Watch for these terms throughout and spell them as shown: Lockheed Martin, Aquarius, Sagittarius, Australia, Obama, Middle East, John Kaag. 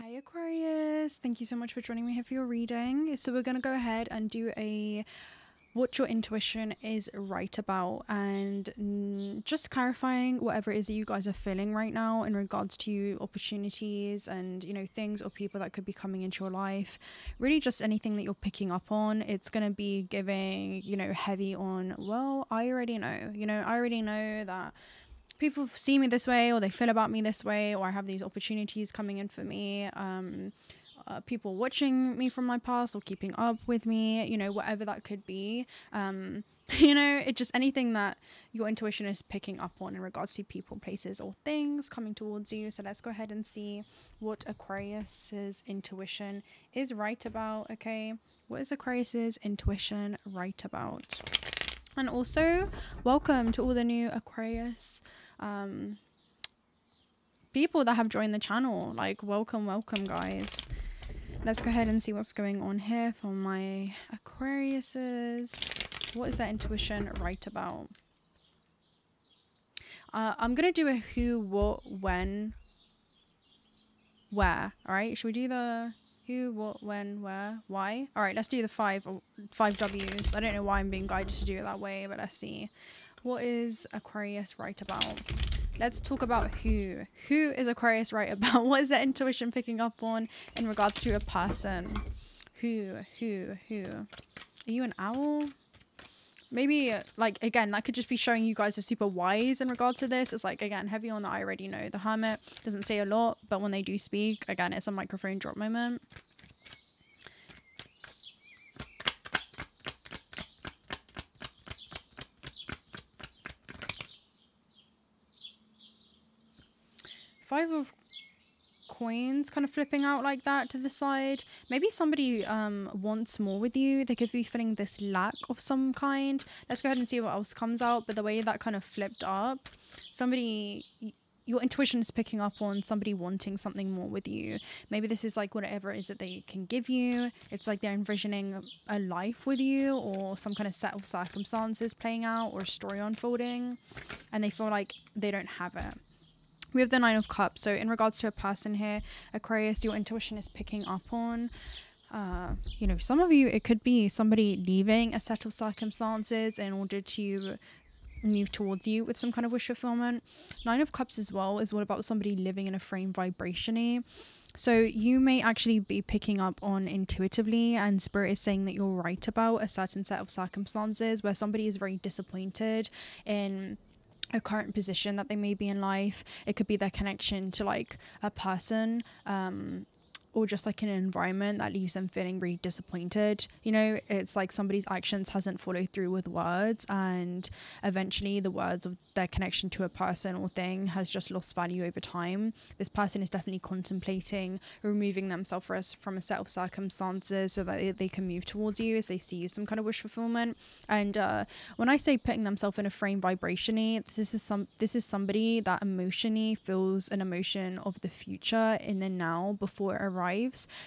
Hi Aquarius, thank you so much for joining me here for your reading. So we're going to go ahead and do a what your intuition is right about, and just clarifying whatever it is that you guys are feeling right now in regards to opportunities and, you know, things or people that could be coming into your life. Really just anything that you're picking up on. It's going to be giving, you know, heavy on, well, I already know, you know, I already know that people see me this way, or they feel about me this way, or I have these opportunities coming in for me, people watching me from my past or keeping up with me, you know, whatever that could be. You know, it's just anything that your intuition is picking up on in regards to people, places, or things coming towards you. So let's go ahead and see what Aquarius's intuition is right about. Okay, what is Aquarius's intuition right about? And also, welcome to all the new Aquarius people that have joined the channel. Like, welcome, welcome, guys. Let's go ahead and see what's going on here for my Aquariuses. What is their intuition right about? I'm going to do a who, what, when, where. All right, should we do the who, what, when, where, why? All right, let's do the five W's. I don't know why I'm being guided to do it that way, but let's see. What is Aquarius right about? Let's talk about who. Who is Aquarius right about? What is their intuition picking up on in regards to a person? Who? Are you an owl? Maybe, like, again, that could just be showing you guys are super wise in regard to this. It's like, again, heavy on the I already know. The hermit doesn't say a lot, but when they do speak, again, it's a microphone drop moment. Five of Coins kind of flipping out like that to the side. Maybe somebody wants more with you. They could be feeling this lack of some kind. Let's go ahead and see what else comes out. But the way that kind of flipped up, somebody, your intuition is picking up on somebody wanting something more with you. Maybe this is like whatever it is that they can give you. It's like they're envisioning a life with you, or some kind of set of circumstances playing out, or a story unfolding, and they feel like they don't have it. We have the Nine of Cups. So in regards to a person here, Aquarius, your intuition is picking up on, you know, some of you, it could be somebody leaving a set of circumstances in order to move towards you with some kind of wish fulfillment. Nine of Cups as well is all about somebody living in a frame vibrationy. So you may actually be picking up on intuitively, and Spirit is saying that you're right about a certain set of circumstances where somebody is very disappointed in a current position that they may be in life. It could be their connection to like a person, or just like an environment that leaves them feeling really disappointed. You know, it's like somebody's actions hasn't followed through with words, and eventually the words of their connection to a person or thing has just lost value over time. This person is definitely contemplating removing themselves from a set of circumstances so that they can move towards you, as they see you some kind of wish fulfillment. And when I say putting themselves in a frame vibrationy, this is somebody that emotionally feels an emotion of the future in the now before it arrives.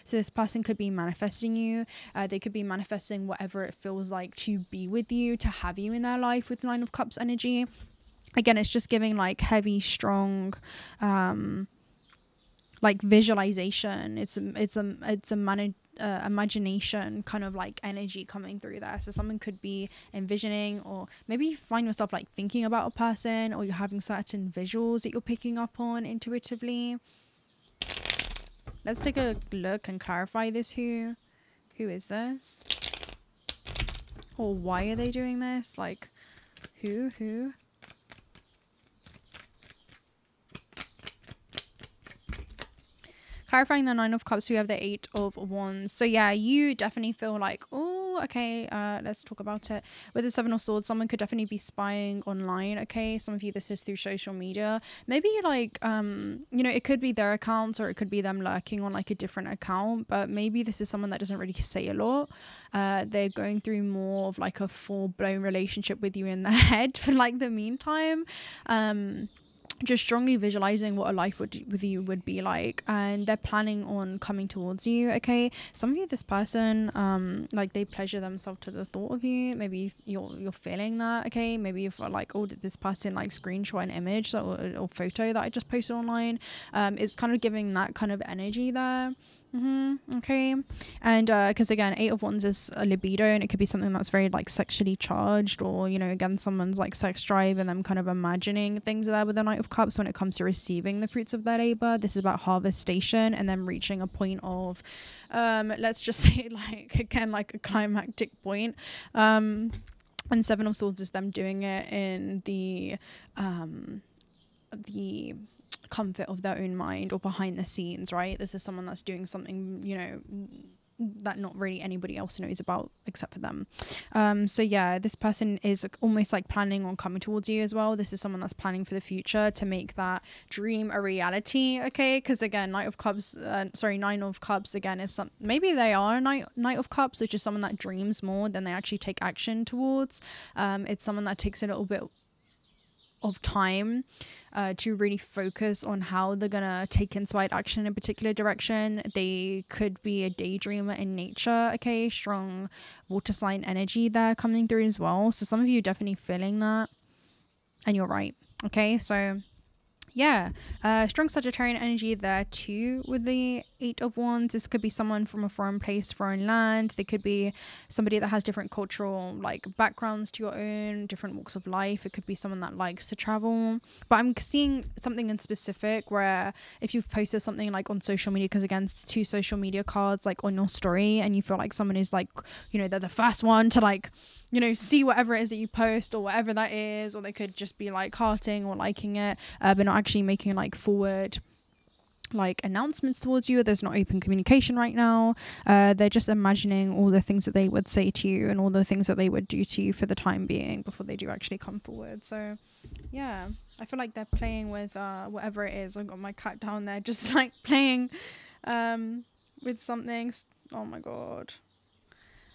So this person could be manifesting you. They could be manifesting whatever it feels like to be with you, to have you in their life with Nine of Cups energy. Again, it's just giving like heavy, strong, like visualization. It's a imagination kind of like energy coming through there. So someone could be envisioning, or maybe you find yourself like thinking about a person, or you're having certain visuals that you're picking up on intuitively. Let's take a look and clarify this. Who is this? Or why are they doing this? Like, who? Clarifying the Nine of Cups, we have the Eight of Wands. So yeah, you definitely feel like, oh, okay, let's talk about it. With the Seven of Swords, someone could definitely be spying online, okay? Some of you, this is through social media. Maybe like, you know, it could be their account, or it could be them lurking on like a different account, but maybe this is someone that doesn't really say a lot. They're going through more of like a full-blown relationship with you in their head for like the meantime. just strongly visualizing what a life with you would be like, and they're planning on coming towards you. Okay, some of you, this person, like they pleasure themselves to the thought of you. Maybe you're feeling that. Okay, maybe you've like, oh, did this person like screenshot an image that, or photo that I just posted online? It's kind of giving that kind of energy there. Okay, and because again, 8 of Wands is a libido, and it could be something that's very like sexually charged, or you know, again, someone's like sex drive and them kind of imagining things there. With the Knight of Cups, when it comes to receiving the fruits of their labor, this is about harvestation and then reaching a point of let's just say like, again, like a climactic point. And 7 of Swords is them doing it in the comfort of their own mind, or behind the scenes, right? This is someone that's doing something, you know, that not really anybody else knows about except for them. So yeah, this person is almost like planning on coming towards you as well. This is someone that's planning for the future to make that dream a reality. Okay, because again, Nine of Cups again is some, maybe they are a Knight of Cups, which is someone that dreams more than they actually take action towards. It's someone that takes a little bit of time to really focus on how they're gonna take inspired action in a particular direction. They could be a daydreamer in nature. Okay, strong water sign energy there coming through as well. So some of you are definitely feeling that, and you're right. Okay, so yeah, strong Sagittarian energy there too with the 8 of Wands. This could be someone from a foreign place, foreign land. They could be somebody that has different cultural like backgrounds to your own, different walks of life. It could be someone that likes to travel. But I'm seeing something in specific where if you've posted something like on social media, because again, 2 social media cards like on your story, and you feel like someone is like, you know, they're the first one to like, you know, see whatever it is that you post or whatever that is, or they could just be like hearting or liking it, but not actually making like forward like announcements towards you. There's not open communication right now. They're just imagining all the things that they would say to you and all the things that they would do to you for the time being before they do actually come forward. So yeah, I feel like they're playing with whatever it is. I've got my cat down there just like playing with something. Oh my god.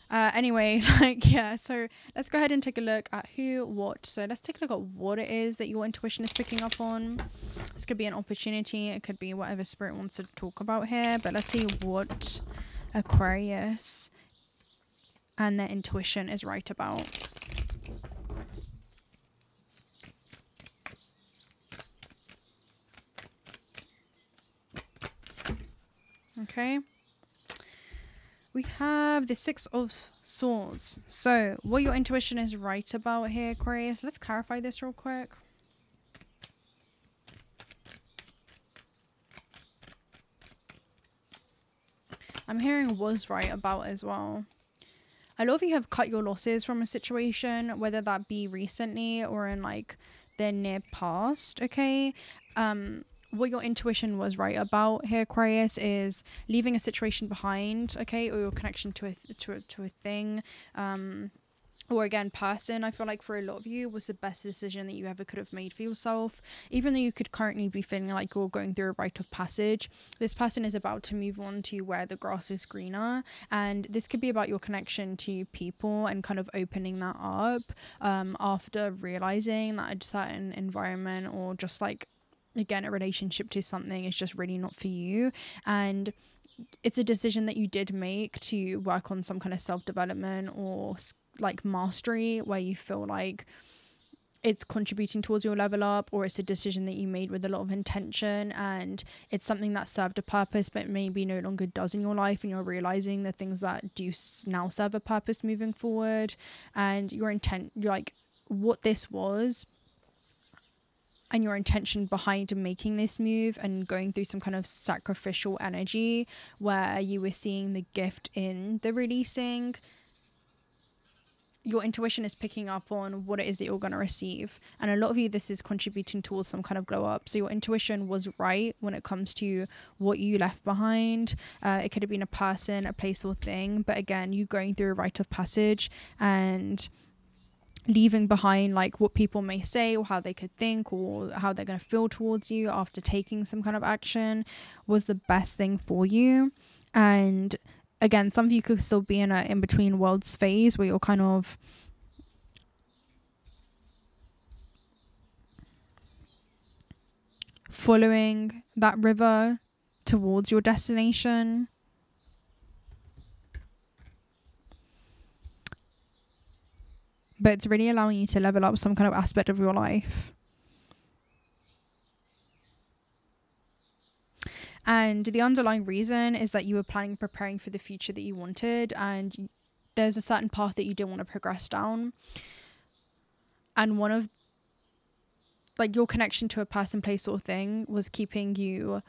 Anyway, like, yeah, so let's go ahead and take a look at who, what. So let's take a look at what it is that your intuition is picking up on. This could be an opportunity, it could be whatever spirit wants to talk about here, but let's see what Aquarius and their intuition is right about. Okay. We have the 6 of Swords. So what your intuition is right about here, Aquarius. Let's clarify this real quick. I'm hearing was right about as well. A lot of you have cut your losses from a situation, whether that be recently or in like the near past. Okay. What your intuition was right about here, Aquarius, is leaving a situation behind, okay, or your connection to a thing, or again, person. I feel like for a lot of you was the best decision that you ever could have made for yourself. Even though you could currently be feeling like you're going through a rite of passage, this person is about to move on to where the grass is greener. And this could be about your connection to people and kind of opening that up after realizing that a certain environment or just like, again, a relationship to something is just really not for you. And it's a decision that you did make to work on some kind of self-development or like mastery where you feel like it's contributing towards your level up, or it's a decision that you made with a lot of intention and it's something that served a purpose but maybe no longer does in your life, and you're realizing the things that do now serve a purpose moving forward. And your intent, like what this was, and your intention behind making this move and going through some kind of sacrificial energy where you were seeing the gift in the releasing. Your intuition is picking up on what it is that you're going to receive. And a lot of you, this is contributing towards some kind of glow up. So your intuition was right when it comes to what you left behind. It could have been a person, a place or thing. But again, you going through a rite of passage and leaving behind like what people may say or how they could think or how they're going to feel towards you after taking some kind of action was the best thing for you. And again, some of you could still be in a in-between worlds phase where you're kind of following that river towards your destination. But it's really allowing you to level up some kind of aspect of your life. And the underlying reason is that you were planning, preparing for the future that you wanted, and there's a certain path that you didn't want to progress down. And one of, like, your connection to a person, place, or thing was keeping you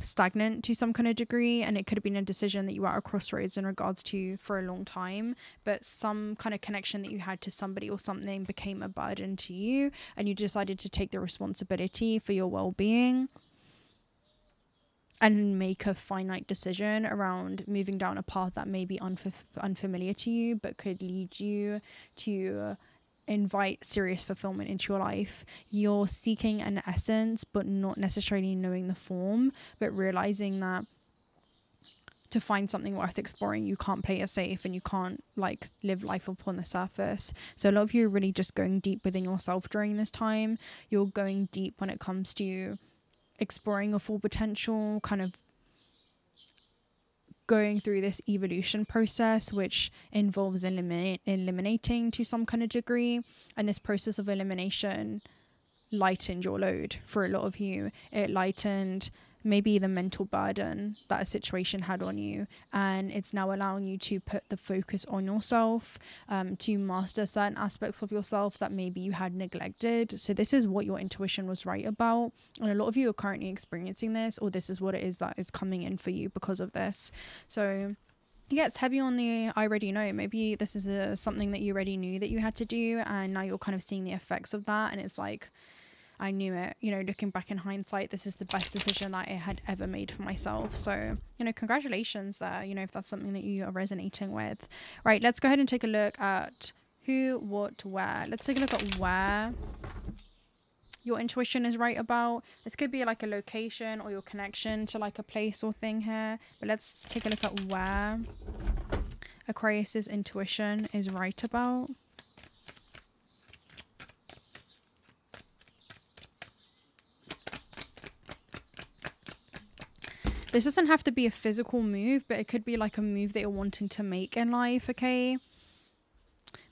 stagnant to some kind of degree, and it could have been a decision that you were at a crossroads in regards to for a long time, but some kind of connection that you had to somebody or something became a burden to you, and you decided to take the responsibility for your well-being and make a finite decision around moving down a path that may be unfamiliar to you but could lead you to invite serious fulfillment into your life. You're seeking an essence but not necessarily knowing the form, but realizing that to find something worth exploring, you can't play it safe and you can't like live life upon the surface. So a lot of you are really just going deep within yourself during this time. You're going deep when it comes to exploring your full potential, kind of going through this evolution process, which involves eliminating to some kind of degree. And this process of elimination lightened your load for a lot of you. It lightened maybe the mental burden that a situation had on you, and it's now allowing you to put the focus on yourself, to master certain aspects of yourself that maybe you had neglected. So this is what your intuition was right about, and a lot of you are currently experiencing this, or this is what it is that is coming in for you because of this. So yeah, it's heavy on the I already know. Maybe this is something that you already knew that you had to do, and now you're kind of seeing the effects of that, and it's like, I knew it, you know, looking back in hindsight, this is the best decision that I had ever made for myself. So, you know, congratulations there, you know, if that's something that you are resonating with. Right, let's go ahead and take a look at who, what, where. Let's take a look at where your intuition is right about. This could be like a location or your connection to like a place or thing here, but let's take a look at where Aquarius's intuition is right about. This doesn't have to be a physical move, but it could be like a move that you're wanting to make in life, okay?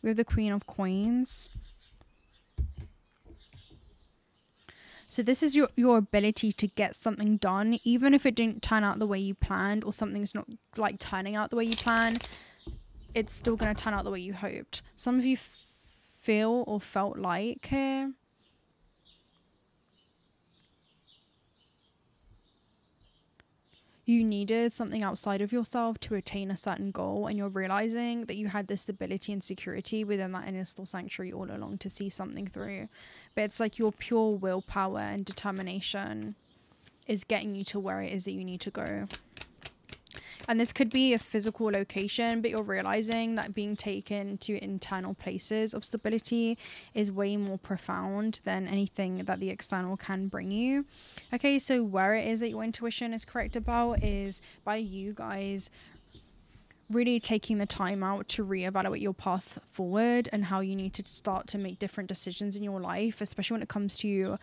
We have the Queen of Coins. So this is your ability to get something done, even if it didn't turn out the way you planned, or something's not like turning out the way you planned, it's still going to turn out the way you hoped. Some of you feel or felt like here, you needed something outside of yourself to attain a certain goal, and you're realizing that you had this stability and security within that inner soul sanctuary all along to see something through. But it's like your pure willpower and determination is getting you to where it is that you need to go. And this could be a physical location, but you're realizing that being taken to internal places of stability is way more profound than anything that the external can bring you. Okay, so where it is that your intuition is correct about is by you guys really taking the time out to reevaluate your path forward and how you need to start to make different decisions in your life, especially when it comes to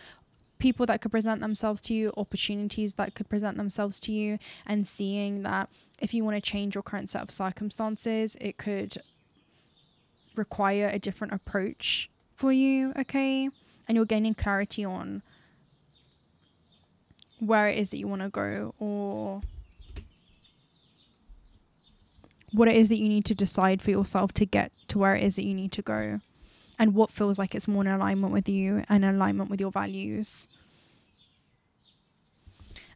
people that could present themselves to you, opportunities that could present themselves to you, and seeing that if you want to change your current set of circumstances, it could require a different approach for you, okay? And you're gaining clarity on where it is that you want to go, or what it is that you need to decide for yourself to get to where it is that you need to go, and what feels like it's more in alignment with you and in alignment with your values.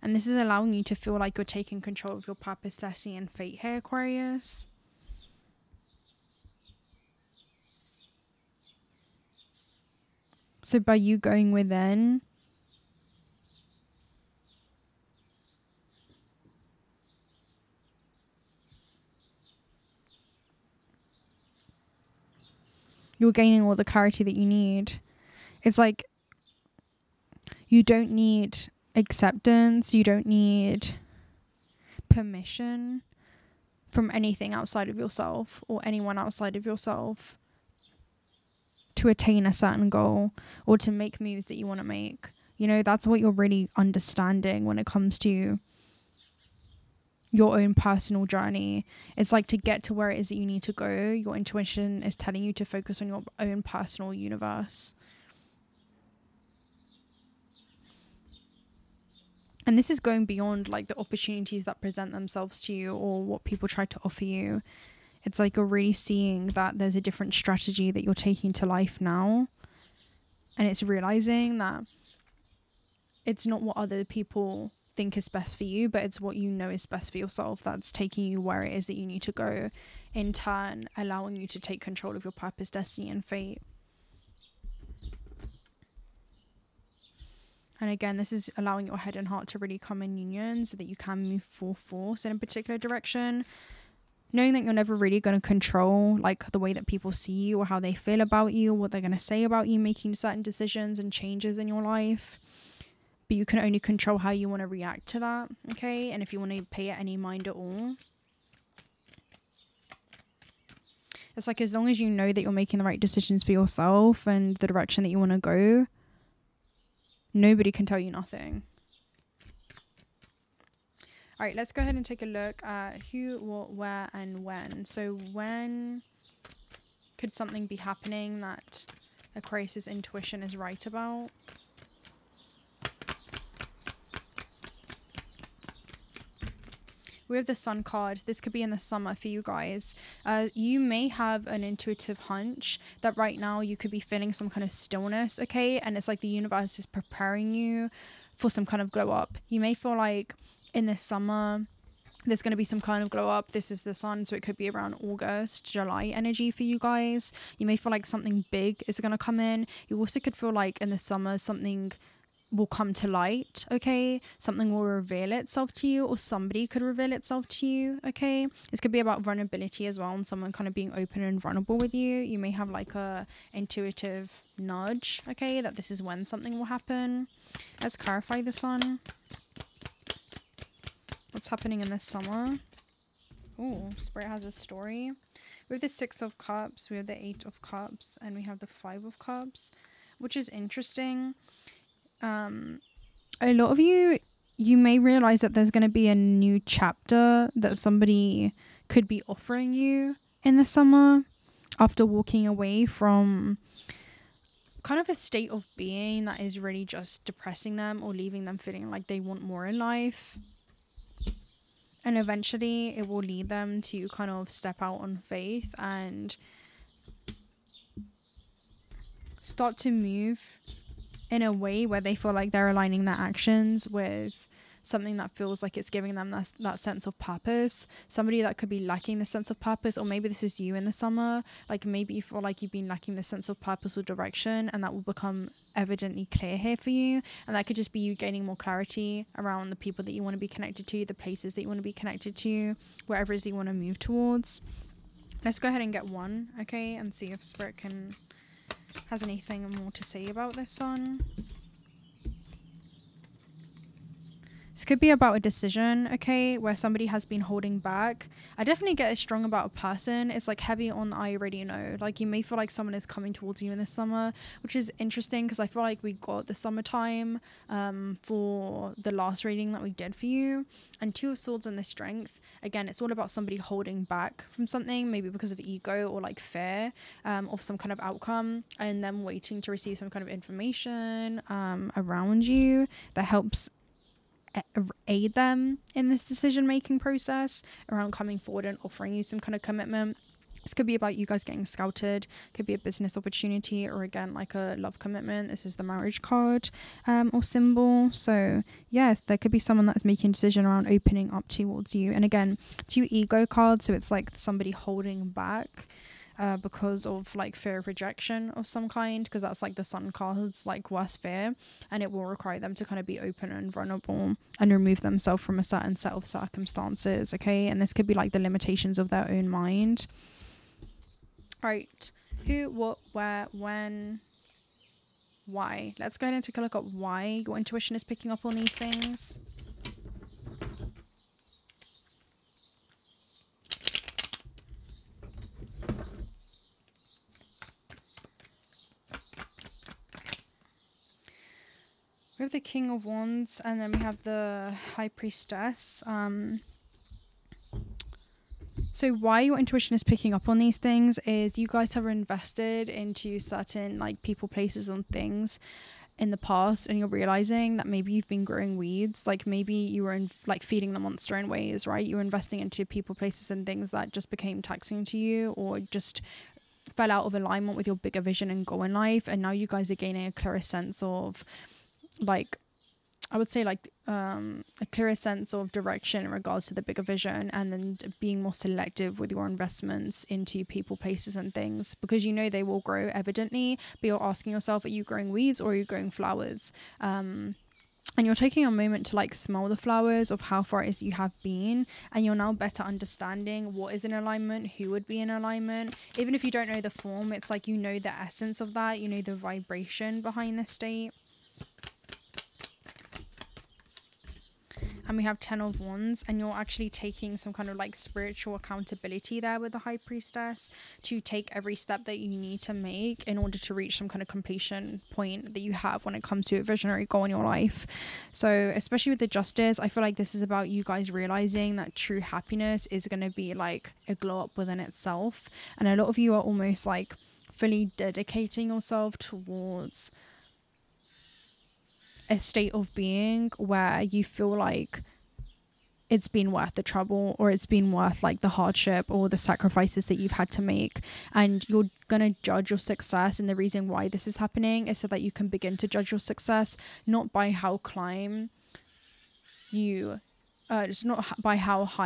And this is allowing you to feel like you're taking control of your purpose, destiny, and fate here, Aquarius. So by you going within, you're gaining all the clarity that you need. It's like you don't need acceptance, you don't need permission from anything outside of yourself or anyone outside of yourself to attain a certain goal or to make moves that you want to make. You know, that's what you're really understanding when it comes to your own personal journey. It's like, to get to where it is that you need to go, your intuition is telling you to focus on your own personal universe. And this is going beyond like the opportunities that present themselves to you or what people try to offer you. It's like you're really seeing that there's a different strategy that you're taking to life now, and it's realizing that it's not what other people think is best for you, but it's what you know is best for yourself that's taking you where it is that you need to go, in turn allowing you to take control of your purpose, destiny and fate. And again, this is allowing your head and heart to really come in union so that you can move full force in a particular direction, knowing that you're never really going to control like the way that people see you or how they feel about you or what they're going to say about you making certain decisions and changes in your life. But you can only control how you want to react to that, okay? And if you want to pay it any mind at all. It's like, as long as you know that you're making the right decisions for yourself and the direction that you want to go, nobody can tell you nothing. All right, let's go ahead and take a look at who, what, where, and when. So when could something be happening that Aquarius' intuition is right about? We have the Sun card. This could be in the summer for you guys. You may have an intuitive hunch that right now you could be feeling some kind of stillness, okay? And it's like the universe is preparing you for some kind of glow up. You may feel like in the summer there's going to be some kind of glow up. This is the Sun, so it could be around August, July energy for you guys. You may feel like something big is going to come in. You also could feel like in the summer something will come to light, okay? Something will reveal itself to you, or somebody could reveal itself to you, okay? This could be about vulnerability as well, and someone kind of being open and vulnerable with you. You may have like a intuitive nudge, okay, that this is when something will happen. Let's clarify the Sun. What's happening in this summer? Oh, Spirit has a story. We have the 6 of Cups, we have the 8 of Cups, and we have the 5 of Cups, which is interesting. A lot of you may realize that there's going to be a new chapter that somebody could be offering you in the summer after walking away from kind of a state of being that is really just depressing them or leaving them feeling like they want more in life. And eventually it will lead them to kind of step out on faith and start to move in a way where they feel like they're aligning their actions with something that feels like it's giving them that sense of purpose. Somebody that could be lacking the sense of purpose, or maybe this is you in the summer, like maybe you feel like you've been lacking the sense of purpose or direction, and that will become evidently clear here for you. And that could just be you gaining more clarity around the people that you want to be connected to, the places that you want to be connected to, wherever it is that you want to move towards. Let's go ahead and get one, okay, and see if Spirit has anything more to say about this one. This could be about a decision, okay, where somebody has been holding back. I definitely get it strong about a person. It's like heavy on the I already know. Like you may feel like someone is coming towards you in the summer, which is interesting because I feel like we got the summertime for the last reading that we did for you. And 2 of Swords and the Strength. Again, it's all about somebody holding back from something, maybe because of ego or like fear of some kind of outcome, and then waiting to receive some kind of information around you that helps aid them in this decision-making process around coming forward and offering you some kind of commitment. This could be about you guys getting scouted. Could be a business opportunity, or again like a love commitment. This is the marriage card or symbol. So yes, there could be someone that's making a decision around opening up towards you. And again, 2 ego cards, so it's like somebody holding back because of like fear of rejection of some kind, because that's like the Sun card's like worst fear, and it will require them to kind of be open and vulnerable and remove themselves from a certain set of circumstances, okay? And this could be like the limitations of their own mind. All right, who, what, where, when, why. Let's go ahead and take a look at why your intuition is picking up on these things. We have the King of Wands, and then we have the High Priestess. So why your intuition is picking up on these things is you guys have invested into certain like people, places and things in the past, and you're realizing that maybe you've been growing weeds. Like maybe you were in, like, feeding the monster in ways, right? You were investing into people, places and things that just became taxing to you or just fell out of alignment with your bigger vision and goal in life. And now you guys are gaining a clearer sense of, like, I would say, like, a clearer sense of direction in regards to the bigger vision, and then being more selective with your investments into people, places and things, because you know they will grow evidently, but you're asking yourself, are you growing weeds or are you growing flowers? And you're taking a moment to, like, smell the flowers of how far it is you have been, and you're now better understanding what is in alignment, who would be in alignment. Even if you don't know the form, it's like you know the essence of that, you know the vibration behind the state. And we have 10 of Wands, and you're actually taking some kind of, like, spiritual accountability there with the High Priestess to take every step that you need to make in order to reach some kind of completion point that you have when it comes to a visionary goal in your life. So especially with the Justice, I feel like this is about you guys realizing that true happiness is going to be like a glow up within itself, and a lot of you are almost like fully dedicating yourself towards a state of being where you feel like it's been worth the trouble, or it's been worth, like, the hardship or the sacrifices that you've had to make. And you're gonna judge your success, and the reason why this is happening is so that you can begin to judge your success not by how high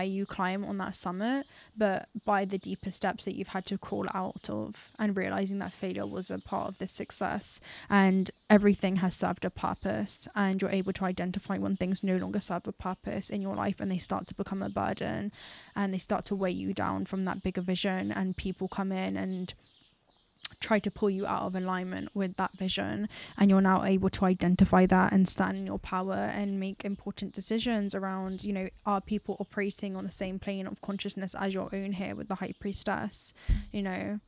you climb on that summit, but by the deeper steps that you've had to crawl out of, and realizing that failure was a part of this success, and everything has served a purpose, and you're able to identify when things no longer serve a purpose in your life, and they start to become a burden, and they start to weigh you down from that bigger vision, and people come in and try to pull you out of alignment with that vision. And you're now able to identify that and stand in your power and make important decisions around, you know, are people operating on the same plane of consciousness as your own here with the High Priestess? You know,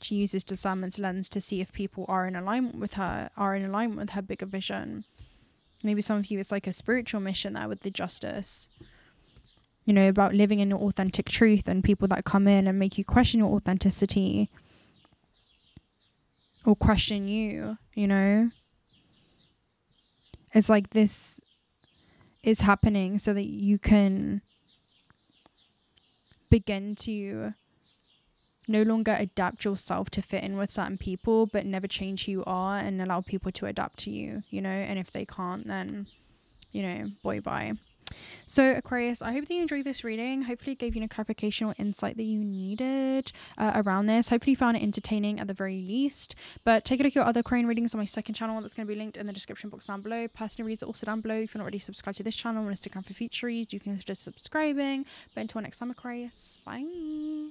she uses discernment's lens to see if people are in alignment with her bigger vision. Maybe some of you, it's like a spiritual mission there with the Justice, you know, about living in your authentic truth, and people that come in and make you question your authenticity or question you, you know. It's like this is happening so that you can begin to no longer adapt yourself to fit in with certain people, but never change who you are and allow people to adapt to you, you know. And if they can't, then, you know, bye-bye. So Aquarius, I hope that you enjoyed this reading. Hopefully it gave you a clarification or insight that you needed around this. Hopefully you found it entertaining at the very least. But take a look at your other Aquarian readings on my second channel. That's going to be linked in the description box down below. Personal reads are also down below. If you're not already subscribed to this channel and want to stick around for future reads, you can consider subscribing. But until next time, Aquarius, bye.